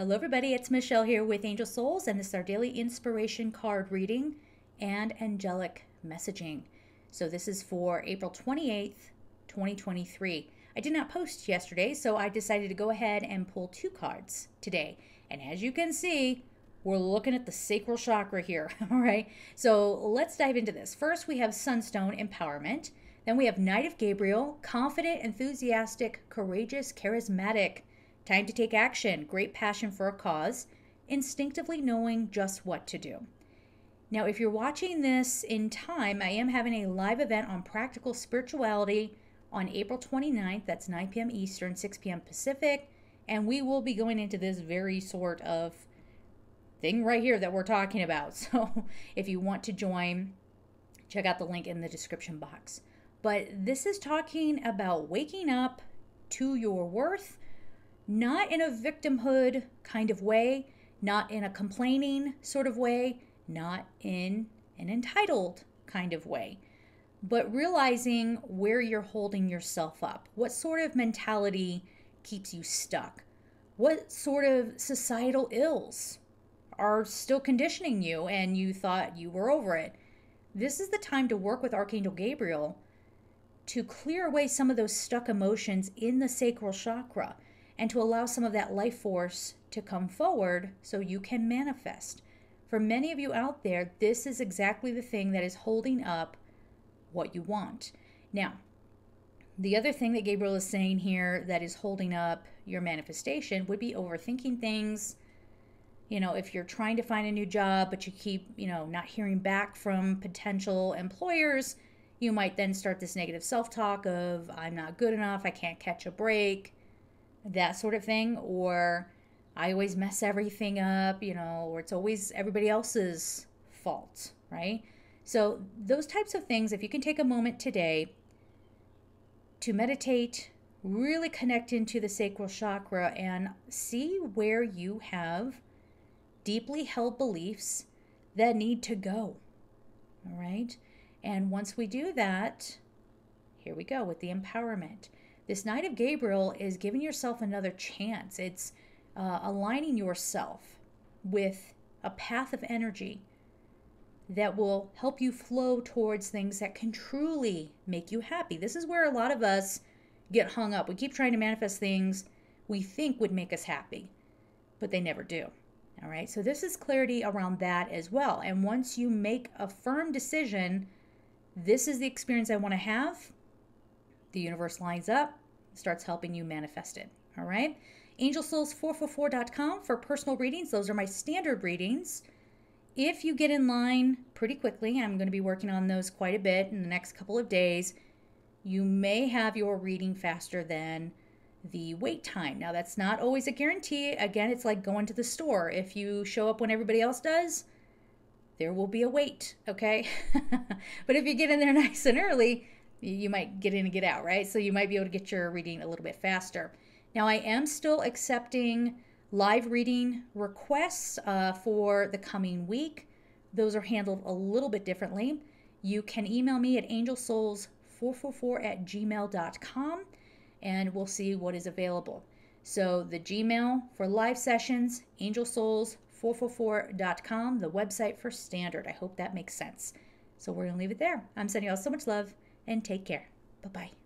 Hello everybody, it's Michelle here with Angel Souls, and this is our daily inspiration card reading and angelic messaging. So this is for April 28th, 2023. I did not post yesterday, so I decided to go ahead and pull two cards today. And as you can see, we're looking at the sacral chakra here, all right? So let's dive into this. First, we have Sunstone Empowerment. Then we have Knight of Gabriel, confident, enthusiastic, courageous, charismatic. Time to take action, great passion for a cause, instinctively knowing just what to do. Now, if you're watching this in time, I am having a live event on practical spirituality on April 29th. That's 9 p.m. Eastern, 6 p.m. Pacific. And we will be going into this very sort of thing right here that we're talking about. So if you want to join, check out the link in the description box. But this is talking about waking up to your worth, not in a victimhood kind of way, not in a complaining sort of way, not in an entitled kind of way, but realizing where you're holding yourself up. What sort of mentality keeps you stuck? What sort of societal ills are still conditioning you and you thought you were over it? This is the time to work with Archangel Gabriel to clear away some of those stuck emotions in the sacral chakra, and to allow some of that life force to come forward so you can manifest. For many of you out there, this is exactly the thing that is holding up what you want. Now, the other thing that Gabriel is saying here that is holding up your manifestation would be overthinking things. You know, if you're trying to find a new job, but you keep, not hearing back from potential employers, you might then start this negative self-talk of, I'm not good enough, I can't catch a break, that sort of thing, or I always mess everything up, or it's always everybody else's fault, right? So those types of things, if you can take a moment today to meditate, really connect into the sacral chakra and see where you have deeply held beliefs that need to go, all right? And once we do that, here we go with the empowerment. This Knight of Gabriel is giving yourself another chance. It's aligning yourself with a path of energy that will help you flow towards things that can truly make you happy. This is where a lot of us get hung up. We keep trying to manifest things we think would make us happy, but they never do. All right, so this is clarity around that as well. And once you make a firm decision, this is the experience I want to have, the universe lines up, starts helping you manifest it, all right? AngelSouls444.com for personal readings. Those are my standard readings. If you get in line pretty quickly, I'm going to be working on those quite a bit in the next couple of days, you may have your reading faster than the wait time. Now, that's not always a guarantee. Again, it's like going to the store. If you show up when everybody else does, there will be a wait, okay? But if you get in there nice and early, you might get in and get out, right? So you might be able to get your reading a little bit faster. Now, I am still accepting live reading requests for the coming week. Those are handled a little bit differently. You can email me at angelsouls444@gmail.com, and we'll see what is available. So the Gmail for live sessions, angelsouls444.com, the website for standard. I hope that makes sense. So we're going to leave it there. I'm sending you all so much love. And take care. Bye-bye.